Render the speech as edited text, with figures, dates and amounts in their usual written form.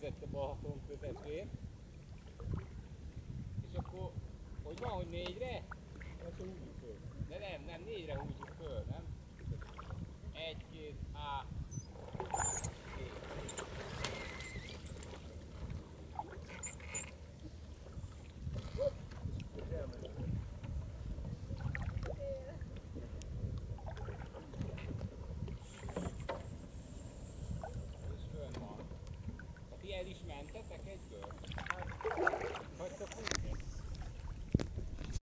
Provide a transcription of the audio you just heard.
megérkezett a Balaton közepén. És akkor, hogy van, hogy négyre? De nem, négyre húgyunk.